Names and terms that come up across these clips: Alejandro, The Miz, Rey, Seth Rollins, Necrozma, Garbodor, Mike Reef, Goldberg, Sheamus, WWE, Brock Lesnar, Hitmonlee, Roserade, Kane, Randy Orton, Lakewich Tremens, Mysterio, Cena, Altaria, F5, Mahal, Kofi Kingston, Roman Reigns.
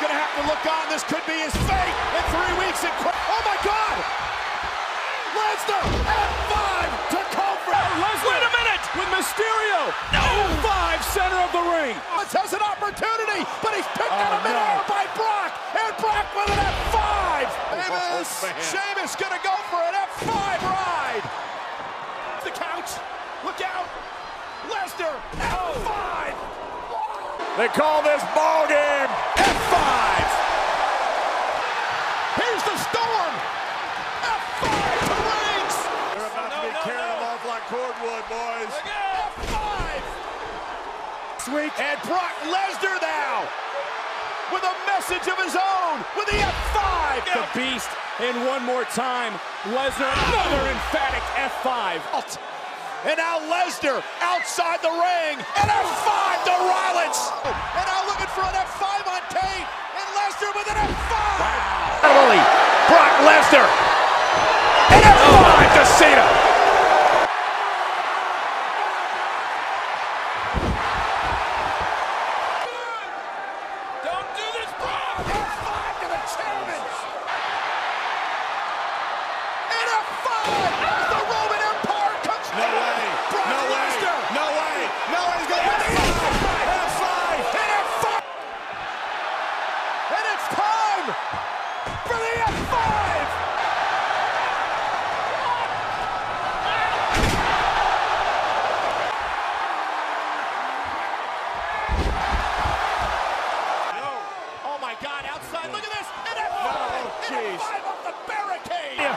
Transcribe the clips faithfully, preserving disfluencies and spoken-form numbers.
going to have to look on. This could be his fate in three weeks. And oh, my God! Lesnar, F five to Kofi. Oh, Lesnar. Wait a minute! With Mysterio, no. F five center of the ring. This has an opportunity, but he's picked oh, out of mid-air no. by Brock. And Brock with an F five. Oh, Sheamus going to go for an F five ride. The couch. Look out. Lesnar, F five. They call this ball game F five. Here's the storm. F five to Reigns. They're about no, to be no, carrying no. them off like cordwood, boys. F five. Sweet. And Brock Lesnar now with a message of his own with the F five. The beast. And one more time, Lesnar, another emphatic F five. And now Lesnar outside the ring, and F five to Rollins. And now looking for an F five on Kane, and Lesnar with an F five. Wow. Brock Lesnar, and F five oh. to Cena. Don't do this, Brock. F five to the chairman. And F five. For the F five! No. Oh my God, outside, look at this! An F five! Oh, an F five up the barricade! Yeah.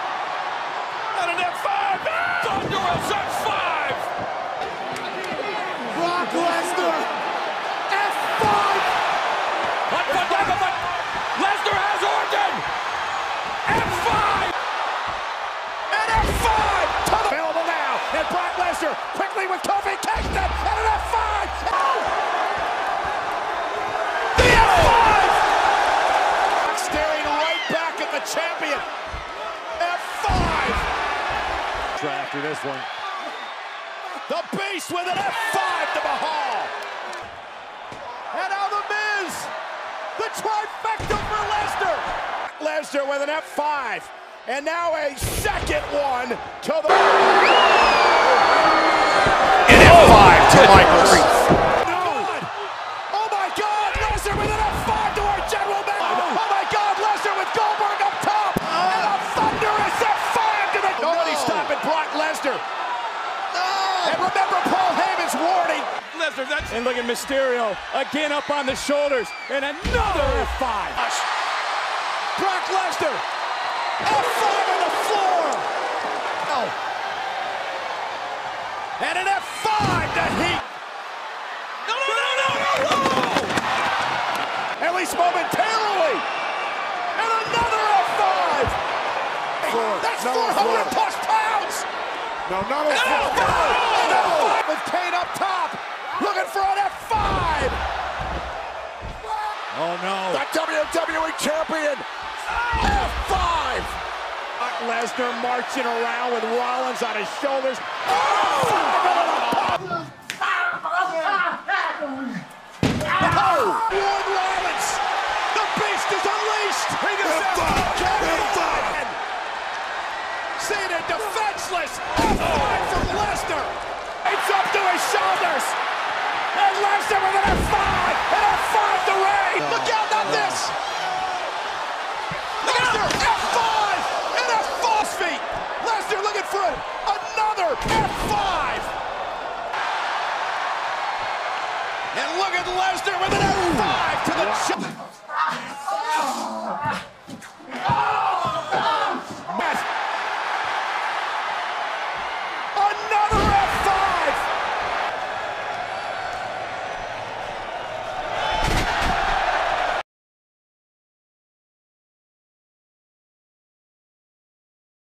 Not an F five! Ah! Thunderous F five! Brock Lesnar! F five! What, what, what, what? Lesnar has Orton! F five! And F five! To the available now! And Brock Lesnar quickly with Kofi Kingston! And an F five! Oh! The F five! Staring right back at the champion! F five! Try after this one. The Beast with an F five to Mahal! And now the Miz! The trifecta for Lesnar! Lesnar with an F five. And now a second one to the... An F five to Mike Reef. Oh, my God! Lesnar with an F five to our general manager! Oh, oh my God! Lesnar with Goldberg up top! Oh. And a thunderous F five to the... Nobody's stopping Brock Lesnar. No. And remember Paul Heyman's warning. Lesnar, that's and look at Mysterio, again up on the shoulders, and another F five. Brock Lesnar, F five on the floor. Oh. And an F five to Heat. No, no, no, no, no, no. Whoa. At least momentarily. And another F five. Four. That's no, four hundred plus pounds. No, not a F five. No, no, no. With Kane up top. Looking for an F five! Oh no! The W W E Champion! F five! Brock Lesnar marching around with Rollins on his shoulders. Oh! Oh! Lord Rollins! The Beast is unleashed! F five! Cena defenseless! F five from Lesnar! It's up to his shoulders! And Lesnar with an F five! An F five to Rey! No, look out, not no. this! Lesnar, F five! An F five feet! Lesnar looking for another F five!